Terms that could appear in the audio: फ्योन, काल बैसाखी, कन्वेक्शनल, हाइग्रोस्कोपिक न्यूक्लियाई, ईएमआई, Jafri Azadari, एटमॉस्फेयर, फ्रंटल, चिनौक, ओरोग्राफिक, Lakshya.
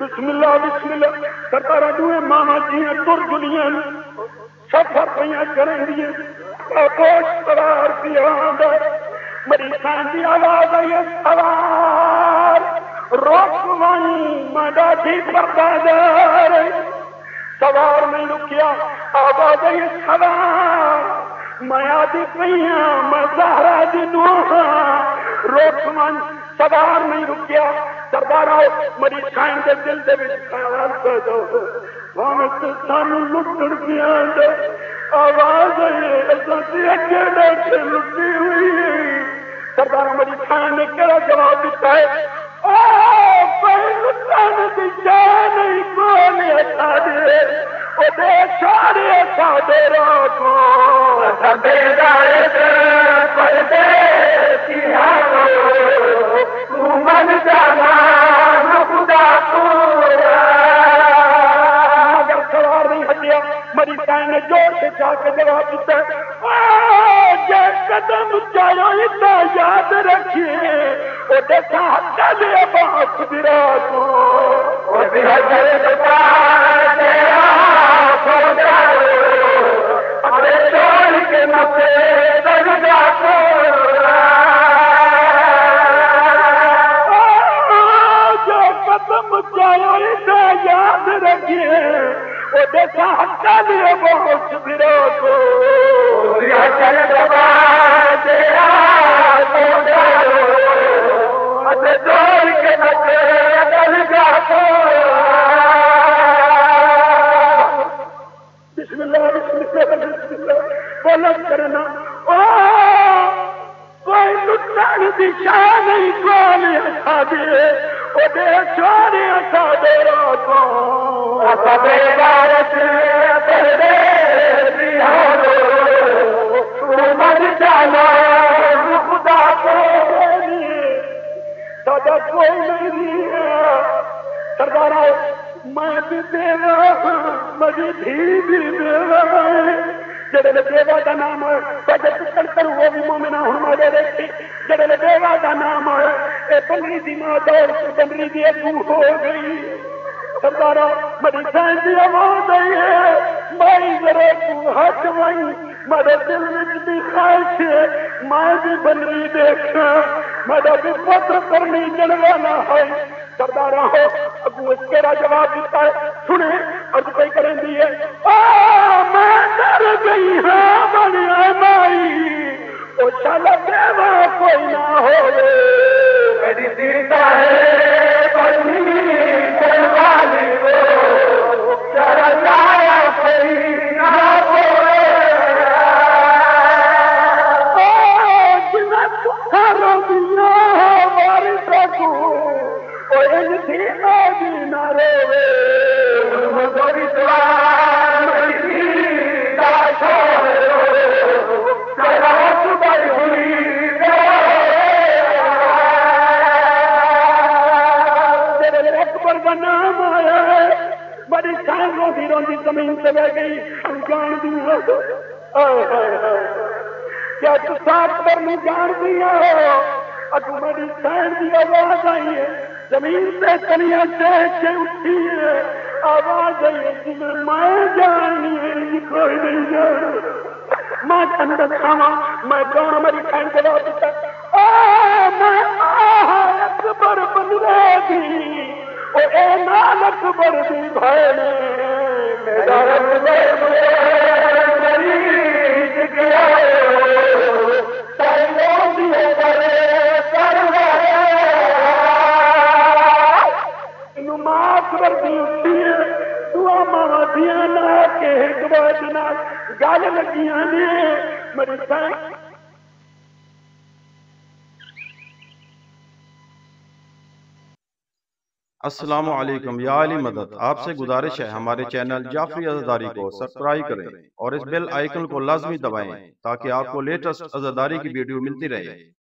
बिस्मिल्लाह बिस्मिल्लाह सरकार दुए मामा जी ने तुर दुनिया ने सफर पया करे दिए कोश सवार पियांदा मेरी सांदी आवाज आई सवार रोकवाई मदादी परदार सवार में लुकिया आवाज आई सवार माया दी पिया मजहरा दी दुआ रोकवाई सवार में रुकिया सरदार आओ मेरी शान के दिल दे विच ख्याल कर दो वामस सानू लुटण पिया दे आवाज ए सती अगे दे लुटी हुई सरदार मेरी शान ने केड़ा जवाब दिता है ओ पर लुटण दी जान नहीं कोने हटा दे ओ दे सारे सादे राखो सबे दाए ते परदे सिहारो तू मन जाना खुदा को सवार नहीं हटिया मेरी भैन ने जोर से जाके जवाब दिता जे कदम उठाया इतना याद रखिए ओ देखा हटा ले बात दिरा को ओ दिरा करे बता तेरा खुदा अरे छोड़ के मते दर्द को याद रखिए वो देखा हटा दिए बहुत को गलत करना ओ कोई लुटानी दिशा नहीं कौन हटा दिए ओ दे छोरे सादे राखो सबे भारत परदे सिहारो तू मन जाना खुदा को सदा कोई नहीं सरदार मैं भी देवा मेरी भी देवा जड़े देवा का नाम है बजट कर वो भी मोमिना हूं मेरे देखी जड़े देवा का नाम है ए बंगली दी मां दौड़ से बंगली दी तू हो गई सरदारा मेरी जान दी आवाज आई है मैं जरा तू हट वही मेरे दिल में भी ख्वाहिश है मैं भी बंगली देखा मेरा भी पत्र करनी जलवाना है सरदारा हो अगू इसकेरा जवाब दिता है सुने अर्ज कोई करें दी है मैं डर गई हाँ बनिया माई ओ चला देवा कोई ना हो मेरी सीता है बनी परवाली को जरा जाया कोई ना हो ओ जिना तुम्हारा बिना हमारी सकू ओ इन सीना बिना रोवे मजबूरी सवार मेरी सीता छोड़ो जरा सुबह हुई नाम आया है बड़ी शान रोंदी रोंदी जमीन से बह गई जान दी क्या तू साथ पर में जान दिया हो अगू बड़ी शान की आवाज आई है जमीन से कलियां से उठी है आवाज आई है जिन्हें मैं जानी है कोई नहीं जान मैं अंदर खावा मैं कौन मेरी खान के बाद मैं अकबर बनवा दी ओ ए नानक बरदी भैने मेरा रब मेरे मरीज गया तैनो दिए करे करवे इनु माफ बरदी उठी दुआ मावा दिया ना के हिकमत ना गल लगियां ने मेरी साईं अस्सलामु अलैकुम या अली मदद। आपसे गुजारिश है हमारे चैनल जाफरी अज़दारी को सब्सक्राइब करें और इस बेल आइकन को लाजमी दबाएं ताकि आपको लेटेस्ट अज़दारी की वीडियो मिलती रहे।